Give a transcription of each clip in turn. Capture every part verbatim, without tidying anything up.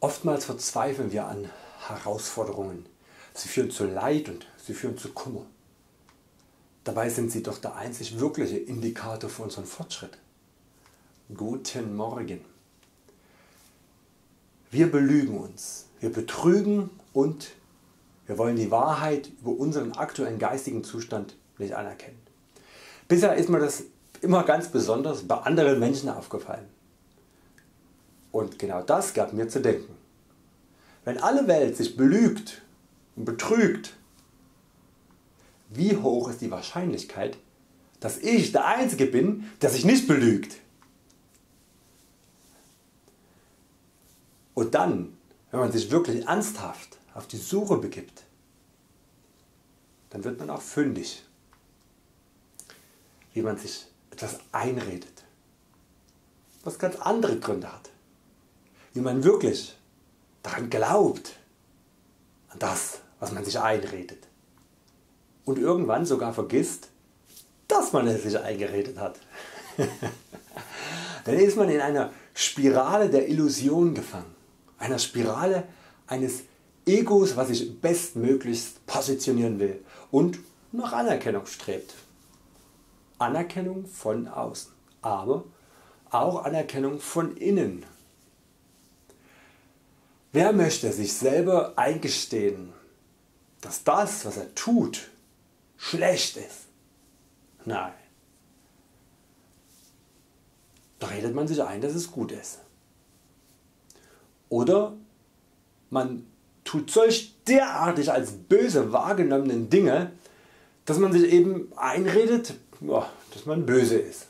Oftmals verzweifeln wir an Herausforderungen. Sie führen zu Leid und sie führen zu Kummer. Dabei sind sie doch der einzig wirkliche Indikator für unseren Fortschritt. Guten Morgen. Wir belügen uns, wir betrügen und wir wollen die Wahrheit über unseren aktuellen geistigen Zustand nicht anerkennen. Bisher ist mir das immer ganz besonders bei anderen Menschen aufgefallen. Und genau das gab mir zu denken. Wenn alle Welt sich belügt und betrügt, wie hoch ist die Wahrscheinlichkeit, dass ich der Einzige bin, der sich nicht belügt? Und dann, wenn man sich wirklich ernsthaft auf die Suche begibt, dann wird man auch fündig, wie man sich etwas einredet, was ganz andere Gründe hat, wie man wirklich daran glaubt, an das, was man sich einredet, und irgendwann sogar vergisst, dass man es sich eingeredet hat. Dann ist man in einer Spirale der Illusion gefangen, einer Spirale eines Egos, was sich bestmöglichst positionieren will und nach Anerkennung strebt. Anerkennung von außen, aber auch Anerkennung von innen. Wer möchte sich selber eingestehen, dass das, was er tut, schlecht ist? Nein. Da redet man sich ein, dass es gut ist. Oder man tut solch derartig als böse wahrgenommenen Dinge, dass man sich eben einredet, ja, dass man böse ist.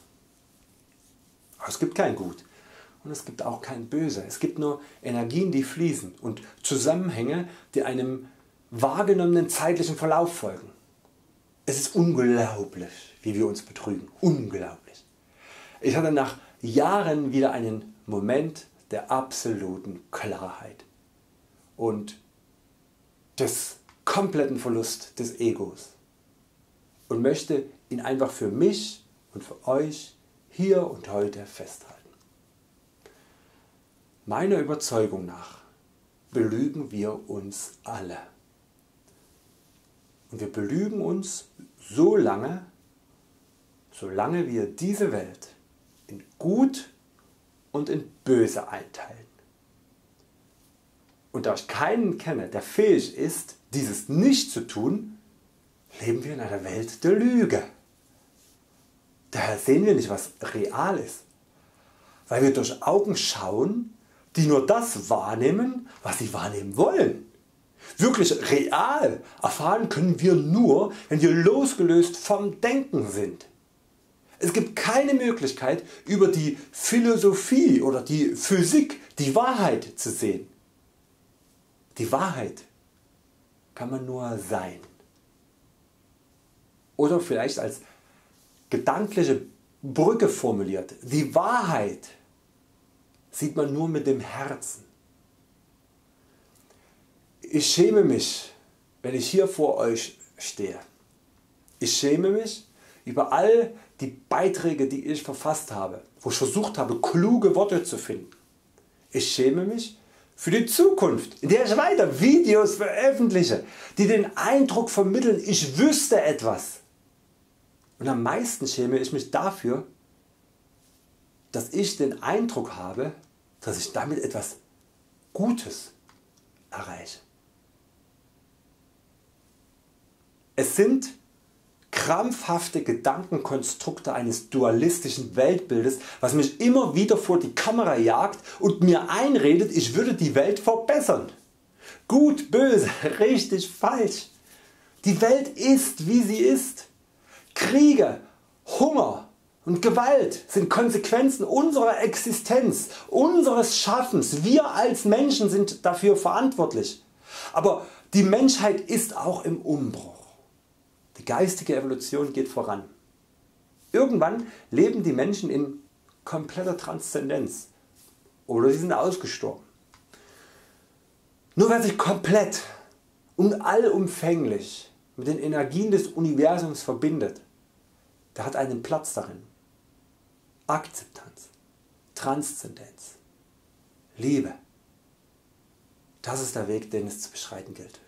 Aber es gibt kein Gut und es gibt auch kein Böse. Es gibt nur Energien, die fließen, und Zusammenhänge, die einem wahrgenommenen zeitlichen Verlauf folgen. Es ist unglaublich, wie wir uns betrügen. Unglaublich. Ich hatte nach Jahren wieder einen Moment der absoluten Klarheit und des kompletten Verlust des Egos und möchte ihn einfach für mich und für Euch hier und heute festhalten. Meiner Überzeugung nach belügen wir uns alle. Und wir belügen uns so lange, solange wir diese Welt in Gut und in Böse einteilen. Und da ich keinen kenne, der fähig ist, dieses nicht zu tun, leben wir in einer Welt der Lüge. Daher sehen wir nicht, was real ist, weil wir durch Augen schauen, die nur das wahrnehmen, was sie wahrnehmen wollen. Wirklich real erfahren können wir nur, wenn wir losgelöst vom Denken sind. Es gibt keine Möglichkeit, über die Philosophie oder die Physik die Wahrheit zu sehen. Die Wahrheit kann man nur sein. Oder vielleicht als gedankliche Brücke formuliert: Die Wahrheit sieht man nur mit dem Herzen. Ich schäme mich, wenn ich hier vor Euch stehe. Ich schäme mich über all die Beiträge, die ich verfasst habe, wo ich versucht habe, kluge Worte zu finden. Ich schäme mich für die Zukunft, in der ich weiter Videos veröffentliche, die den Eindruck vermitteln, ich wüsste etwas. Und am meisten schäme ich mich dafür, dass ich den Eindruck habe, dass ich damit etwas Gutes erreiche. Es sind krampfhafte Gedankenkonstrukte eines dualistischen Weltbildes, was mich immer wieder vor die Kamera jagt und mir einredet, ich würde die Welt verbessern. Gut, böse, richtig, falsch. Die Welt ist, wie sie ist. Kriege, Hunger und Gewalt sind Konsequenzen unserer Existenz, unseres Schaffens. Wir als Menschen sind dafür verantwortlich. Aber die Menschheit ist auch im Umbruch. Die geistige Evolution geht voran. Irgendwann leben die Menschen in kompletter Transzendenz oder sie sind ausgestorben. Nur wer sich komplett und allumfänglich mit den Energien des Universums verbindet, der hat einen Platz darin. Akzeptanz, Transzendenz, Liebe, Das ist der Weg, den es zu beschreiten gilt.